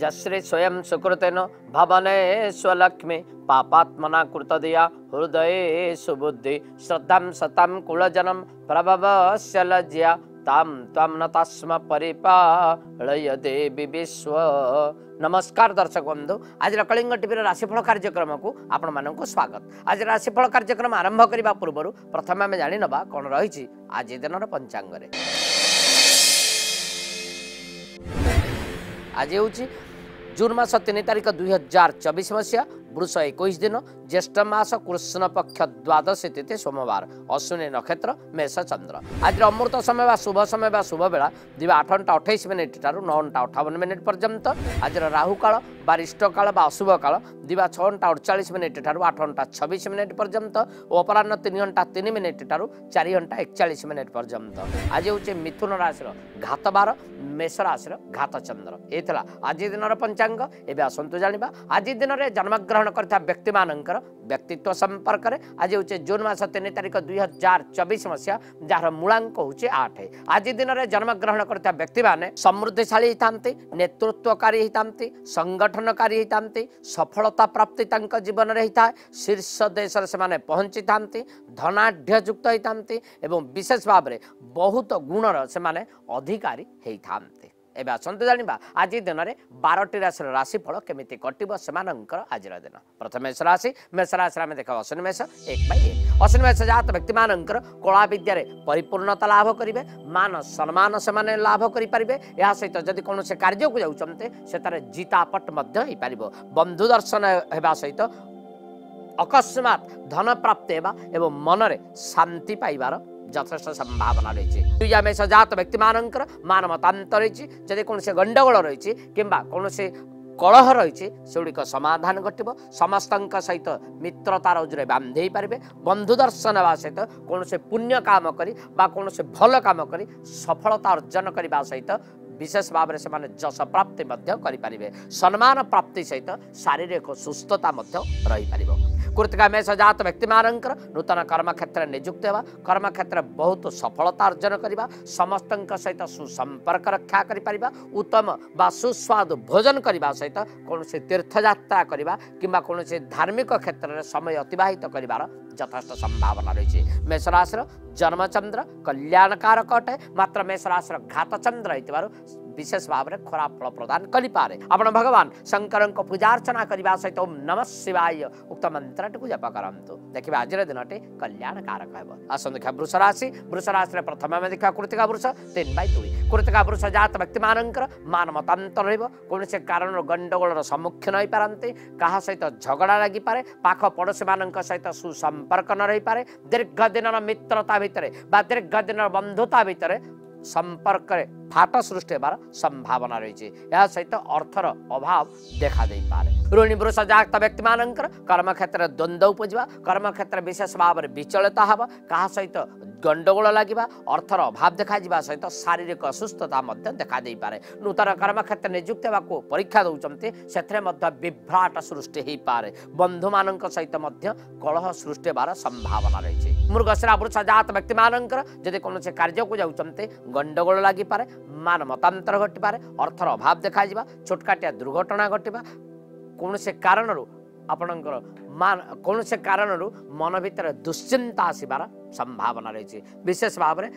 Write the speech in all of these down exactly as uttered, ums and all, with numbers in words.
जश्री स्वयं सुकृतेन भवनेश्वलक्ष्मी पापात्मना कृतदया हृदये सुबुद्धि श्रद्धं सतं कुलजनं प्रभवस्य लज्या तां त्वं न तस्म परिपालय देवी विश्व। नमस्कार दर्शक बंधु, आज कलिंग टीवी राशिफल कार्यक्रम को आपण मानक स्वागत। आज राशिफल कार्यक्रम आरंभ करने पूर्व प्रथम आम जाणी ना कौन रही आज दिन पंचांग। आज हूँ जून मस तीन तारिख दुई हजार चौबीस मसीहा वृष इक्कीस दिन ज्येष्ठ मास कृष्ण पक्ष द्वादशी तिथि सोमवार अश्विनी नक्षत्र मेष चंद्र। आज अमृत समय बा शुभ समय बा शुभ बेला दिवा आठ घंटा अठाईस मिनिट ठार नौ घंटा अठावन मिनिट पर्यंत। आज राहु काल बारिष्ट काल बा अशुभ काल दिवा छः घंटा अड़चाश मिनिट ठार आठ घंटा छब्बीस मिनिट पर्यंत और अपराह तीन घंटा तीन मिनिट ठार चार घंटा एकचाश मिनिट पर्यंत। आज हूँ मिथुन राशि घात बार मेष राशि घात चंद्र। ये आज दिन पंचांग। एवं आसतु जाना आज दिन में जन्मग्रहण करता व्यक्ति मानकर व्यक्तित्व संपर्क में। आज हूँ जून मास तीन तारिख दुई हजार चौबीस मसीहा जार मूलांक हूँ आठ। आज दिन में जन्मग्रहण करता व्यक्ति माने समृद्धिशाली होता नेतृत्वकारी होता संगठनकारी होता सफलता प्राप्ति जीवन में होता है शीर्ष देश में पहुंची था धनाढ़युक्त होता विशेष भाव में बहुत गुणर से अधिकारी होता। एवं आसतु जाना आज दिन में बारटी राशि राशिफल केमी कटो से आज दिन। प्रथम मेष राशि मेष राशि आम देखा अश्विनी मेष एक बैक। अश्विनी मेष जात व्यक्ति मानकर कला विद्यार परिपूर्णता लाभ करेंगे मान सम्मान से लाभ करेंगे। या सहित जदि कौन से कार्य को जाते जीतापट हो पार बंधु दर्शन होगा सहित अकस्मात धन प्राप्त होगा मनरे शांति पाइबार जथेष संभावना रही। दुईया मेष जात व्यक्ति मानकर मान मतांत रही जदि कौन से गंडगोल रही किंबा कौन से कलह रही सेगुड़िक समाधान घटव समस्त सहित मित्रता रोजरे बांधे पारे बंधु दर्शन होगा सहित कौन से पुण्य काम करी बा कौन से भल काम करी सफलता अर्जन करने सहित विशेष भाव में से जश प्राप्ति करें सम्मान प्राप्ति सहित शारीरिक सुस्थता रही पार। कृतिका मेष जात व्यक्ति मानकर नूतन कर्म क्षेत्र निजुक्त होगा कर्म क्षेत्र बहुत सफलता अर्जन करवा समस्त सहित सुसंपर्क रक्षा कर उत्तम बा सुस्वाद भोजन करने सहित कौन से तीर्थ यात्रा करवा किंबा कौन से धार्मिक क्षेत्र में समय अतिबाहित कर यथेष्ट संभावना रही। मेष राशि जन्मचंद्र कल्याणकारक अटे मात्र मेष राशि घात चंद्र हो विशेष भाव में खराब फल प्रदान करि पारे। आपण भगवान शंकर को पूजा अर्चना करने सहित ओम नमः शिवाय उक्त मंत्रटी को जप करतु देखिए आज दिन कल्याणकारक हो। आसन देखा वृष राशि वृष राशि प्रथम आम देखा कृतिका वृष तीन बै दुई। कृतिका वृष जात व्यक्ति मानकर मान मतांत रौसे कारण गंडगोल सम्मुखीन हो पारती क्या सहित झगड़ा लगी पारे पाख पड़ोशी मान सहित सुसंपर्क न रही पारे दीर्घ दिन मित्रता भितर बा दीर्घ दिन बंधुता भितर संपर्क फाट सृष्टि होवार संभावना रही। यह सहित अर्थर अभाव देखा दे पारे। रोहिणी वृष जात व्यक्ति मानकर कर्म क्षेत्र द्वंद्व उपजा कर्म क्षेत्र विशेष भाव में विचलित होगा क्या सहित गंडगोल लगे अर्थर अभाव देखा सहित शारीरिक असुस्थता देखा दे पारे। नूतन कर्म क्षेत्र निजुक्त होगा परीक्षा दौरान से विभ्राट सृष्टि हो पारे बंधु मान सहित कलह सृष्टि होवार संभावना रही। मृगशिरा वृष जात व्यक्ति मानकर जदि कौन से कार्य को जाते गंडगोल लगी पारे मान मतांतर घटी पारे अर्थर अभाव देखा छोटकाटिया दुर्घटना घटवा कौन से कारण आपणकर मान कौन से कारण मन भितर दुश्चिंता आसबार संभावना रही। विशेष भाव में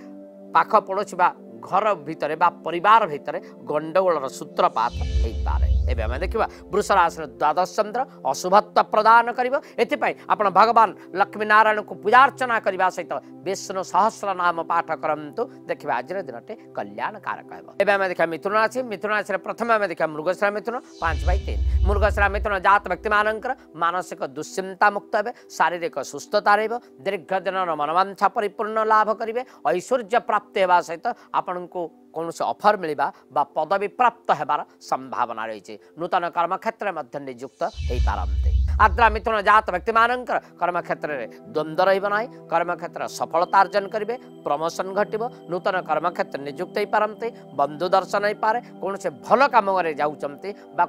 पाख पड़ोसी बा घर भितर बा परिवार भितर गंडगोल सूत्रपात हो पारे। एवं आम देखा वृष राशि द्वादश चंद्र अशुभत्व प्रदान कर भगवान लक्ष्मी नारायण को पूजा अर्चना करने सहित विष्णु सहस्र नाम पाठ करतु देखिए आज दिन कल्याणकारक हो। देखा मिथुन राशि मिथुन राशि प्रथम आम देखा मृगशिरा मिथुन पांच बै तीन। मृगशिरा मिथुन जात व्यक्ति मानकर मानसिक दुश्चिंता मुक्त हे शारीरिक सुस्थता दीर्घ दिन मनोवांछा परिपूर्ण लाभ करेंगे ऐश्वर्य प्राप्ति होगा सहित आपण को कौन से अफर मिलवा बा पदवी प्राप्त होवार संभावना रही। नूतन कर्म क्षेत्र में निजुक्त हो पारती। आर्द्रा मिथुन जात व्यक्ति मान कर्म क्षेत्र में द्वंद्व रही कर्म क्षेत्र सफलता अर्जन करेंगे प्रमोशन घटव नूतन कर्म क्षेत्र निजुक्त हो पारती बंधु दर्शन हो पारे कौन से भल कम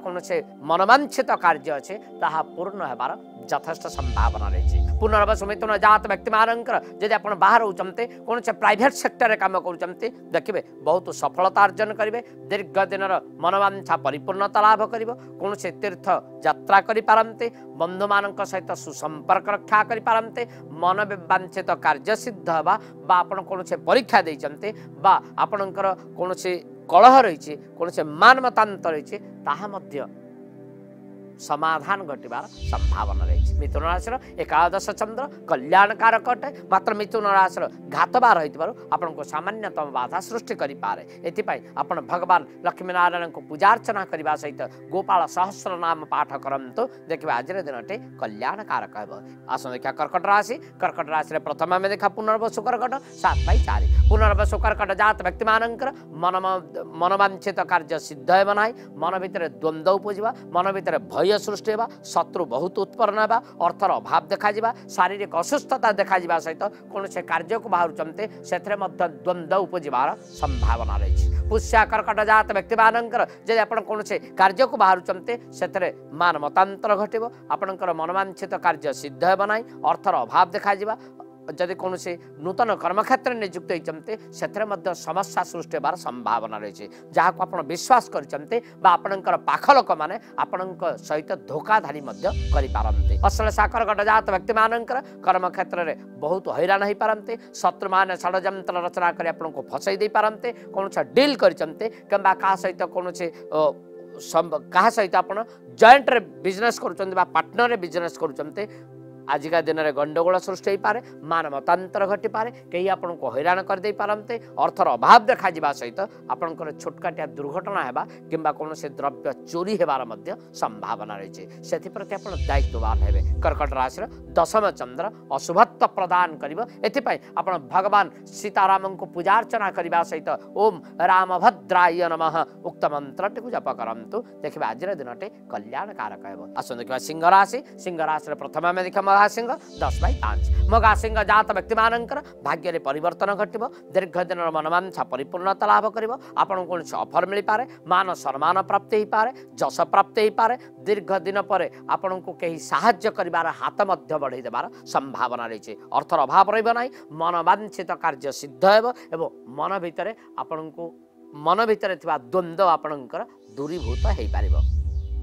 कौन से मनवांछित कार्य अच्छे ताहा पूर्ण होबार जथेष्ट संभावना रही। पुनर्वश मिथुन जात व्यक्ति मान जब आप बाहर होते कौन से प्राइट सेक्टर काम करते देखिए बहुत सफलता अर्जन करेंगे दीर्घ दिन मनोवांछा परिपूर्णता लाभ कर कौन से तीर्थ यात्रा करि पारंते बंधु मान सहित सुसंपर्क रक्षा करि पारंते मन वांछित कार्य सिद्ध होगा बा आपण कौन से परीक्षा देते बा आपणकर कौन से कलह रही कौन से मान मतांत रही ताहा मध्य समाधान घटार संभावना रही। मिथुन राशि एकादश चंद्र कल्याण कारक अटे मात्र मिथुन राशि घातबार होपन सामान्यतम बाधा सृष्टि कर पाए एपाई आप भगवान लक्ष्मीनारायण को पूजा अर्चना करने सहित गोपाल सहस्र नाम पाठ करतु देखिए आज दिन टे कल्याण कारक आस देखा कर्कट राशि। कर्कट राशि प्रथम आम देखा पुनर्वसु कर्कट सात बाई चार पुनर्वसु कर्कट जात व्यक्ति मान मन मनवांछित कार्य सिद्ध हो ना मन भितर द्वंद्व उपजा मन भितर भय सृष्टि होगा शत्रु बहुत उत्पन्न होगा अर्थर अभाव देखा शारीरिक असुस्थता देखा सहित कौन से कार्य को बाहर से द्वंद्व उपजार संभावना रही। पुष्या कर्कट जात व्यक्ति मान जब आप कौन से कार्य को बाहर से मान मतांतर घटव आपणकर मनवांछित कार्य सिद्ध हो ना अर्थर अभाव देखा जदि कौन से नूतन कर्म क्षेत्र निजुक्त होते से समस्या सृष्टि होवार संभावना रही जहाँ को आप विश्वास कर पाख लोक मैंने सहित धोखाधारी करें। अश्लेषा कर्कट जात व्यक्ति मान कर्म क्षेत्र में बहुत हैरान हो पारती शत्रु मैंने षड्यंत्र रचना कर आपको फसई दे पारते कौन सा डील करते किंबा का सहित कौन से क्या सहित आप जॉइंट रे बिजनेस कर पार्टनर रे बिजनेस करते आजिका दिन में गंडगोल सृष्टि पारे मान मतांतर घटी पारे कहीं आपण को हैरान कर दे पारते अर्थर अभाव देखा सहित आपणकर छोटकाटिया दुर्घटना होगा किंबा कौन से द्रव्य चोरी होवार मध्य संभावना रही से आप दायित्ववान हेबे। कर्कट राशि दशम चंद्र अशुभत्व प्रदान करिबो एथिपाई आपण भगवान सीताराम को पूजा अर्चना करने सहित ओम रामभद्राय नमः उक्त मंत्रटी जप करंतु देखिए आज दिन टे कल्याण कारक हेबो। आसु देखिबा सिंह राशि। सिंह राशि प्रथम आम देखा मघा सिंह दस बाई पांच मघा सिंह जात व्यक्ति मान भाग्य परिवर्तन घटव दीर्घ दिन मनवांछा परिपूर्णता लाभ करिबो आपण कौन से अफर मिल पारे मान सम्मान प्राप्त हो पारे जश प्राप्त हो पारे दीर्घ दिन पर आपण को कहीं साहाय्य करिबार हाथ मध्य बढ़ाई देवार संभावना रही अर्थर अभाव रहिबो नाही मनवांछित कार्य सिद्ध हेबो एवं मन भितर आपण को मन भितर थिबा द्वंद्व आपणकर दूरीभूत हो पारिबो।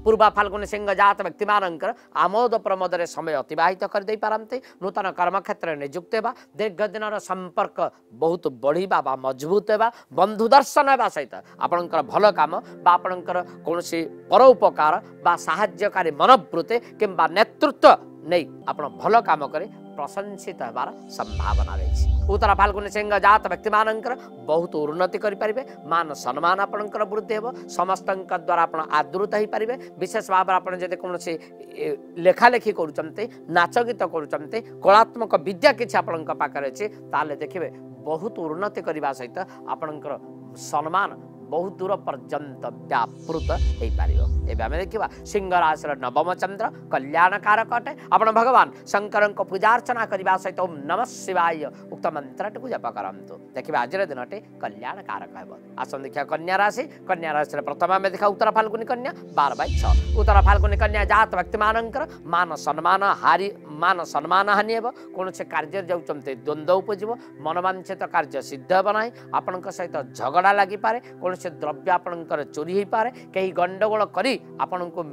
पूर्वा फाल्गुनी सिंह जात व्यक्ति मान आमोद प्रमोद रे समय अतिबाहित कर दे पारंते नूतन कर्म क्षेत्र निजुक्त होगा दीर्घ दिन संपर्क बहुत बढ़िया बा मजबूत होगा बंधु दर्शन होगा सहित आपणकर भल काम बा आपणकर कौन से परोपकार बा साहाय्यकारी मनोवृत्ति किंबा नेतृत्व नहीं आपण भल काम करे प्रशंसित होवार संभावना रही। उत्तरा फाल्गुनी सिंह जात व्यक्ति मान बहुत उन्नति करें मान सम्मान आपणकर वृद्धि हो समस्त द्वारा आप आदृत हो पारे विशेष भाव आप कौन से लेखालेखी करते नाच गीत करते कलात्मक विद्या किसी आपंकर अच्छे ताले देखिए बहुत उन्नति करने सहित आपणकर सम्मान बहुत दूर पर्यंत व्यापृत हो पार। एवं आम देखा सिंह राशि नवम चंद्र कल्याण कारक अटे आप भगवान शंकर को पूजा अर्चना करने सहित ओम नमः शिवाय उक्त मंत्रटी जप करंतु देखिए आज दिन टे कल्याण कारक हेब। आसन देखा कन्या राशि। कन्या राशि प्रथम आम देखा उत्तरा फाल्गुनी कन्या बार बाई छ उत्तरा फाल्गुनी कन्या जात व्यक्ति मान मान सम्मान हारी मान सम्मान हानि हेब कौन से कार्य जाते द्वंद्व उपजो मनवांछित कार्य सिद्ध हो ना आपण सहित झगड़ा लगी पारे कौन से द्रव्य आपणकर चोरी हो पारे कहीं गंडगोल करी आपण को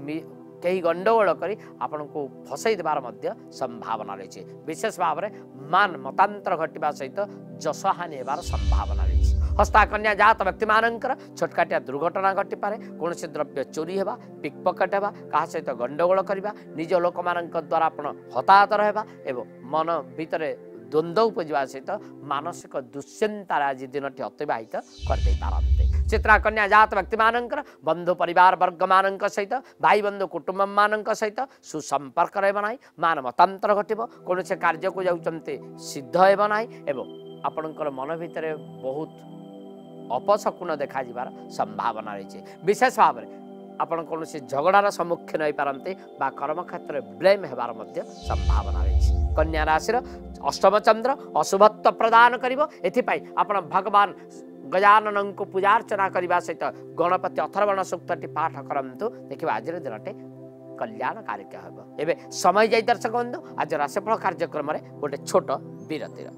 कहीं गंडगोल करी आपण को फसई देवार मध्य संभावना रही विशेष भाव में मान मतांतर घटवा सहित जश हानि होवार संभावना रही। हस्ताकन्या जात व्यक्ति मान छोटकाटिया दुर्घटना घटी पारे कौन से द्रव्य चोरी होगा पिक पकेट होगा क्या सहित गंडगोल करवा निज लोक मान द्वारा आप हताहत रहा एवं मन भितर द्वंद्व उपजा सहित मानसिक दुश्चिंतार आज दिन टी अतिबाहित करदे पारते। चित्रा कन्या जात व्यक्ति मान बंधु परिवार वर्ग मान सहित भाई बंधु कुटुंब मान सहित सुसंपर्क रहा मान मतांतर घटव कौन से कार्य को जाते सिद्ध हो ना एवं आपणकर मन भितर बहुत अपशकुन देखा संभावना रही विशेष भाव में आपण कौन से झगड़ार सम्मुखीन हो पारते कर्म क्षेत्र में ब्लेम होवार संभावना रही। कन्या राशि अष्टम चंद्र अशुभत्व प्रदान कर भगवान गजानन को पूजा अर्चना करने सहित गणपति अथर्वण सूक्तटी पाठ करूँ देखिए आज दिन टे कल्याण कार्य हो। एवं समय जाए दर्शक बंधु आज राशिफल कार्यक्रम गोटे छोट विरतिर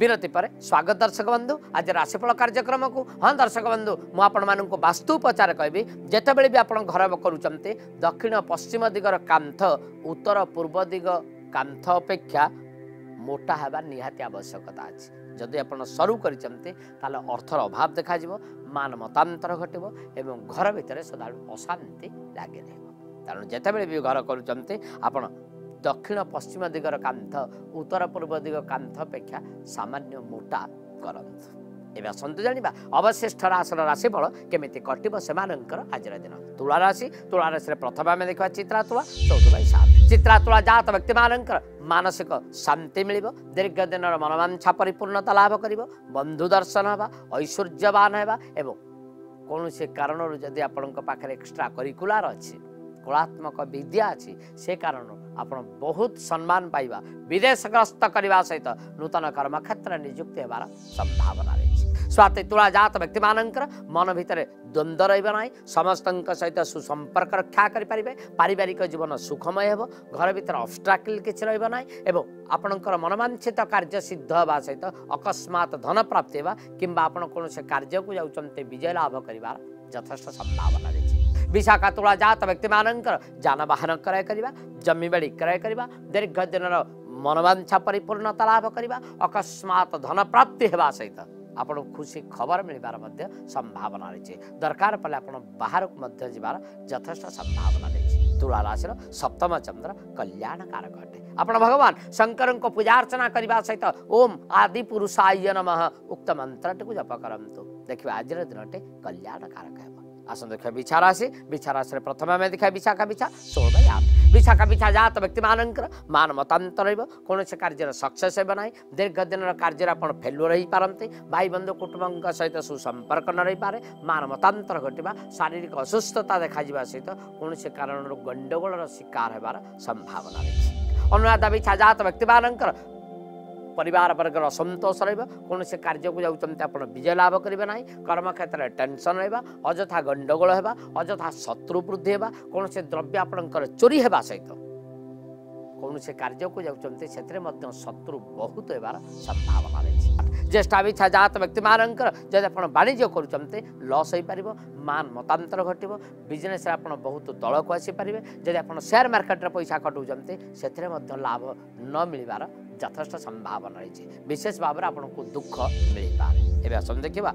विरति पर स्वागत दर्शक बंधु आज राशिफल कार्यक्रम को। हाँ दर्शक बंधु मुझे वास्तु उपचार कहबी जिते बड़े भी आप घर करुँच दक्षिण पश्चिम दिगर कांथ उत्तर पूर्व दिग कांथ अपेक्षा मोटा होगा निहाती आवश्यकता अच्छी। जदि आप सरू करते अर्थर अभाव देखा मान मतांतर घटव एवं घर भितर सदा अशांति लगे रहा। जेते बड़े भी घर करुँच आप दक्षिण पश्चिम दिगर कांथ उत्तर पूर्व दिग कांथ अपेक्षा सामान्य मोटा करंत। एवं आसतु जाना अवशिष्ट राशि राशिफल केमी कटो से आज दिन। तुला राशि तुला राशि प्रथम आम देखा चित्रा तुला चौदह बाई सात चित्रा तुला जात व्यक्ति मान मानसिक शांति मिल दीर्घ दिन मनोवांछा परिपूर्णता लाभ कर बंधु दर्शन होगा ऐश्वर्यवान होगा। एवं कौन से कारण जदि आपण पाखे एक्सट्रा करिकुलर अच्छी कलात्मक विद्या अच्छी से कारण आप बहुत सम्मान पाइबा विदेश ग्रस्त करने सहित नूतन कर्म क्षेत्र नियुक्ति होवार संभावना रही। स्वाति तुला जात व्यक्ति मानकर मन भितर द्वंद्व रहा समस्त सहित सुसंपर्क रक्षा करें पारिवारिक जीवन सुखमय हो घर भितर अब्स्ट्राकल किसी रहा आपणकर मनोवांछित कार्य सिद्ध होगा सहित अकस्मात धन प्राप्ति होगा किंवा आप कौन से कार्य को जाऊँच विजय लाभ कर यथेष्ट संभावना रही। विशाखा तुला जात व्यक्ति मानकर जानवाहन क्रय करवा जमीबाड़ी क्रय करवा दीर्घ दिन मनोवांछा परिपूर्णता लाभ करवा अकस्मात धन प्राप्ति होगा सहित आपको खुशी खबर मिलबार मध्य संभावना रही। दरकार पड़े आप बाहर को जीवार यथेष्ट संभावना रही। तुला राशि सप्तम चंद्र कल्याणकारक अटे आप भगवान शंकर को पूजा अर्चना करने सहित ओम आदि पुरुषाय नमः उक्त मंत्रटी जप करतु देखिए आज दिन टे कल्याणकारक है। आसन देखा विछा राशि विछा राशि प्रथम आम देखा विशाखा विछा सोलह बाई आठ विशाखा विछा जात व्यक्ति मानकर मान मतांतर कौन से कार्य सक्सेस बनाए दीर्घ दिन कार्य फेल्यू रही पारते भाई बंधु कुटुंब सहित सुसंपर्क न रही पारे मान मतांतर घटवा शारीरिक असुस्थता देखा सहित कौन से कारण गंडगोल शिकार होवार संभावना रही। अनुराधा विछा जात व्यक्ति मानकर परिवार वर्ग असंतोष कौन से कार्य को जाऊँच आप विजय लाभ करेंगे ना कर्म क्षेत्र में टेंशन रहा अजथा गंडगोल होगा अजथा शत्रु वृद्धि होगा कौन से द्रव्य आपणकर चोरी होगा सहित कौन से कार्य को जाऊँच से शत्रु बहुत होवार संभावना रही। ज्येष्ठा विछा जात व्यक्ति मानकर जब आप वाणिज्य करुँच लॉस हो पार मान मतांतर घटव बिजनेस आप बहुत तल को आसीपारे जब आप शेयर मार्केट में पैसा कटाऊँच से लाभ न मिलबार यथेष्ट संभावना रही। विशेष भाव में आपको दुख मिल पाए। एवं आस देखा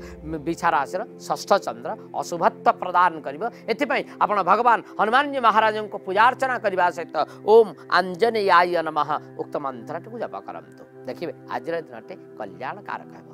विछा राशि षष्ठ चंद्र अशुभत्व प्रदान कर भगवान हनुमान जी महाराज को पूजा अर्चना करने सहित ओम आंजनेयाय नमः उक्त मंत्रटी जप करतु देखिए आज दिन टे कल्याणकारक है।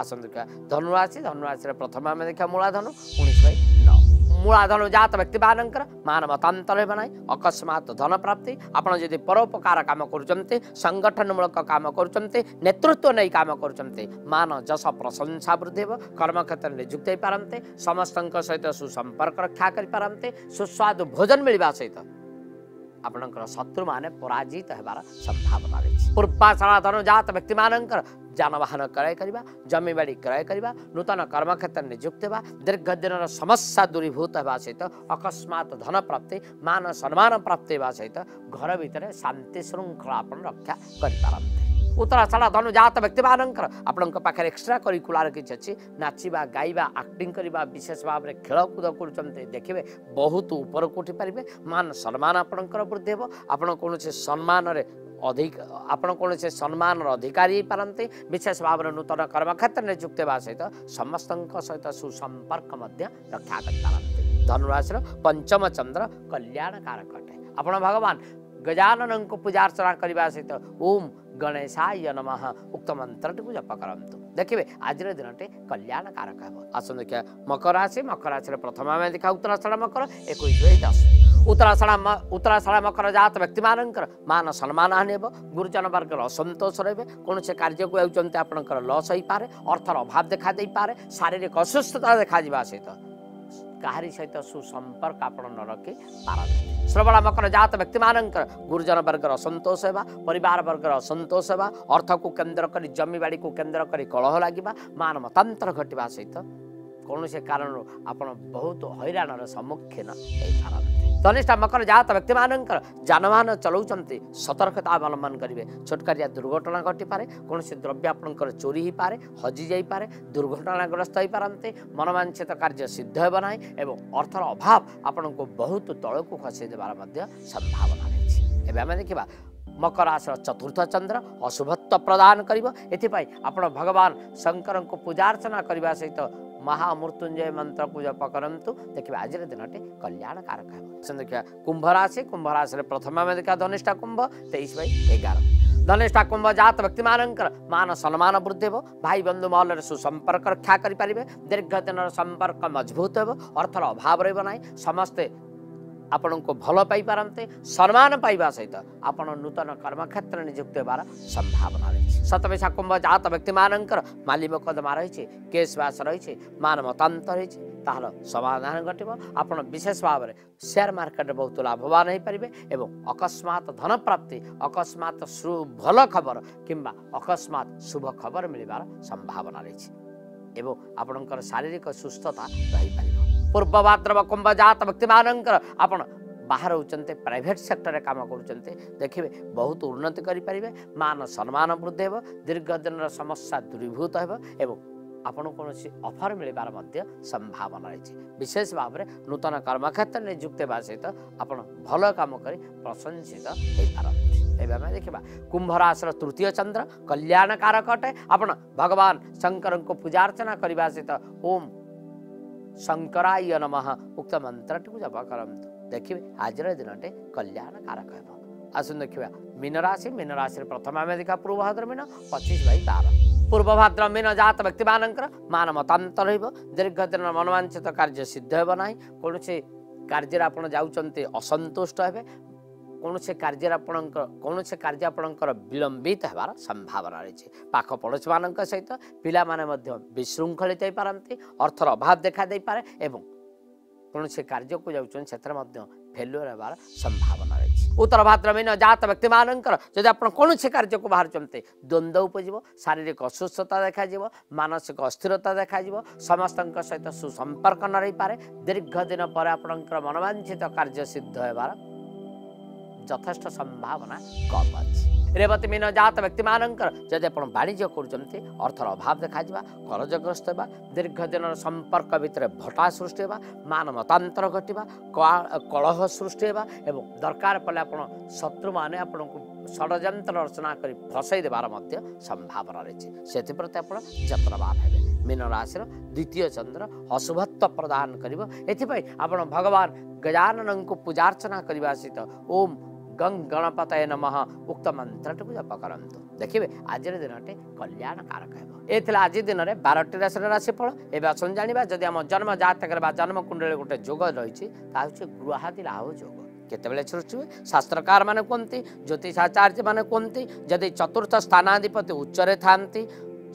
आस देखा धनुराशि धनुराशि प्रथम आम देखा मूलाधनु उन्नीस बाई नौ मूलाधनु जात व्यक्ति मानकर मान मतांतर हो ना अकस्मात धन प्राप्ति आपड़ जब परोपकार काम करुँच संगठनमूलक काम करुँच नेतृत्व नहीं काम करुँच मान जश प्रशंसा वृद्धि हो कर्म क्षेत्र में नियुक्त हो पारते समस्त सहित सुसंपर्क रक्षा करें सुस्वादु भोजन मिलवा सहित आपणकर शत्रु माने पराजित होवार संभावना रही। पूर्वाषाढ़ा धनु जात व्यक्ति मानकर जानवाहन क्रय करवा जमीबाड़ी क्रय करवा नूतन कर्म क्षेत्र नियुक्त होगा दीर्घ दिन समस्या दूरीभूत होगा सहित अकस्मात धन प्राप्ति मान सम्मान प्राप्ति होगा सहित घर भितर शांति श्रृंखला आप रक्षा करें। उत्तराषाढ़ा धनु जात व्यक्ति मानकर आपण पाखे एक्सट्रा करिकुलर किसी अच्छी नाचवा गाइबा एक्टिंग करवा विशेष भाव में खेलकूद करुँच देखिए बहुत उपरक उठी पारे मान सम्मान आपणकर वृद्धि हो आप कौन से सम्मान अधिक आप कौन से सम्मान अधिकारी हो पारते विशेष भाव में नूतन कर्म क्षेत्र में नियुक्त होगा सहित समस्त सहित सुसंपर्क रक्षा करते। धनुराशि पंचम चंद्र कल्याणकारक अटे आप भगवान गजानन को पूजा अर्चना करने सहित ओम गणेशाय नमः उक्त मंत्रटी जप करतु देखिए आज दिन टे कल्याणकारक है। आसन देखिए मकर राशि मकर राशि प्रथम आम देखा उत्तराषाढ़ मकर एक दस उत्तराषाढ़ा म उत्तराषाढ़ा मकर जात व्यक्तिमानंकर मान सम्मानहानिब गुरुजन वर्गर असंतोष रहिबे कोनसे कार्य को आउचंते आपनकर लॉस होई पारे अर्थर अभाव देखा देई पारे शारीरिक असुस्थता देखा जिबा सहित काहरी सहित सुसंपर्क आपण न रखि पारत श्रवण मकर जात व्यक्तिमानंकर गुरुजन वर्गर असंतोष हेबा परिवार वर्गर असंतोष हेबा अर्थ को केंद्र करी जमीबाड़ी को केंद्र करी कलह लागिबा मान मतांतर घटिबा सहित कौन से कारण आपण बहुत हैरान सम्मुखीन होते। धनिष्ठा मकर जात व्यक्ति मान जानवाहन चलाउछंती सतर्कता अवलंबन करेंगे छोटकारिया दुर्घटना घटिपे कौन से द्रव्य आपणकर चोरी हो पारे हजि जाइपे दुर्घटनाग्रस्त हो पारते मनोवांछित कार्य सिद्ध हो ना एवं अर्थर अभाव आपण को बहुत तौक खसईदेबार संभावना रही। देखा मकर राशि चतुर्थ चंद्र अशुभत्व प्रदान कर भगवान शंकर को पूजार्चना करने सहित महामृत्युंजय मंत्र पूजा करंतु देखिए आज दिन कल्याणकारक है। देखा कुंभ राशि कुंभ राशि प्रथम आम देखा धनिष्ठा कुंभ तेईस बै एगार धनिष्ठा कुंभ जात व्यक्ति मानकर मान सम्मान वृद्धि हो भाई बंधु महल सुसंपर्क रक्षा करें दीर्घ दिन संपर्क मजबूत हो अर्थर अभाव रही समस्ते आपण को भल पाई पारते सम्मान पाइबा सहित आपण नूतन कर्म क्षेत्र नियुक्त होवार संभावना रही। सतमेशा कुंभ जात व्यक्ति मानकर माली मकदमा रही केसवास रही मान मतांतर रही तार समाधान घटव आपण विशेष भाव में शेयर मार्केट बहुत लाभवान हो पारे एवं अकस्मात धन प्राप्ति अकस्मात भल खबर किंबा अकस्मात शुभ खबर मिलवार संभावना रही एवं आपणकर शारीरिक सुस्थता रही पार। पूर्व भाद्रव कुंभ जात व्यक्ति मानकर आपण बाहर होते प्राइट सेक्टर में कम करुँचे देखिए बहुत उन्नति करें मान सम्मान वृद्धि हो दीर्घ दिन समस्या दूरीभूत हो आपण कौन अफर मिलवार संभावना रही। विशेष भाव में नूतन कर्म क्षेत्र नियुक्त होगा सहित आपड़ भल कम कर प्रशंसित हो पारती। एवं देखा कुंभ राशि तृतीय चंद्र कल्याणकारक अटे आपण भगवान शंकर को पूजार्चना करने सहित ओम शंकराय नमः उक्त मंत्र जप करंतु देखिए आज दिन कल्याणकारक है। आसन देखा मीन राशि मीन राशि प्रथम आम देखा पूर्वभाद्र मीन पच्चीस बै बार पूर्वभाद्र मीन जात व्यक्ति मान मान मतांतर दीर्घ दिन मनोवांछित कार्य सिद्ध हो ना कौन से कार्य आपड़ जाऊँच असंतुष्ट हे कौन से कार्य आपण कौन से कार्य आपणकर विलंबित होवार संभावना रही। पाख पड़ोशी मान सहित पिला माने विशृंखलित हो पारती अर्थर अभाव देखा दे पारे एवं कौन से कार्य को जाऊँ से फेल्युअर होवार संभावना रही। उत्तर भाद्रमीन जात व्यक्ति मानकर जब आप कौन से कार्य को बाहर चलते द्वंद्व उपजीव शारीरिक असुस्थता देखा मानसिक अस्थिरता देखा समस्त सहित सुसंपर्क न रही पारे दीर्घ दिन पर आपणकर मनोवांछित कार्य सिद्ध होवार यथेष्ट संभावना कम अच्छी। रेवती मीन जात व्यक्ति मानकर जब आप वाणिज्य करते अर्थर अभाव देखा करजग्रस्त होगा दीर्घ दिन संपर्क भितर भटा सृष्टि होगा मान मतांतर घटवा कलह सृष्टि होगा एवं दरकार पड़े आप शत्रु मैंने आपन को षड्यंत्र रचना कर फसई देवार संभावना रही से प्रति आप जतनवान है। मीन राशि द्वितीय चंद्र अशुभत्व प्रदान कर भगवान गजानन को पूजार्चना करने सहित ओम गंग गणपतये नमः उक्त मंत्र जप करंतु देखिए आज दिन कल्याणकारक है। ये आज दिन में बारटी राशि राशिफल एवं आसन जाना जदि आम जन्म जातक जन्म कुंडली गोटे जोग रही गृहादि लाभ जोग केतबेले सृष्टि हुए शास्त्रकार माने कहते ज्योतिषाचार्य माने कहते जदि चतुर्थ स्थानाधिपति उच्चरे थांती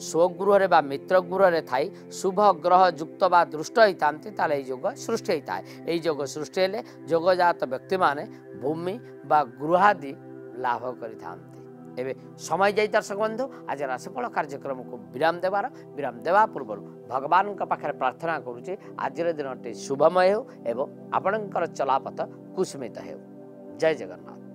स्वगृह व मित्र गृह रे थाई शुभ ग्रह युक्त बा दृष्ट ही थांती ताले योग सृष्टि ही था योग सृष्टि हेले योगजात व्यक्ति माने भूमि बा गृहादि लाभ करि थांती। एबे समय जाई दर्शक बंधु आज राशिफल कार्यक्रम को विराम देवार विराम देवा पूर्व भगवान का पाखे प्रार्थना करुचे आज दिन शुभमय हो एवं आपणकर चलापथ कुसुमित हो। जय जगन्नाथ।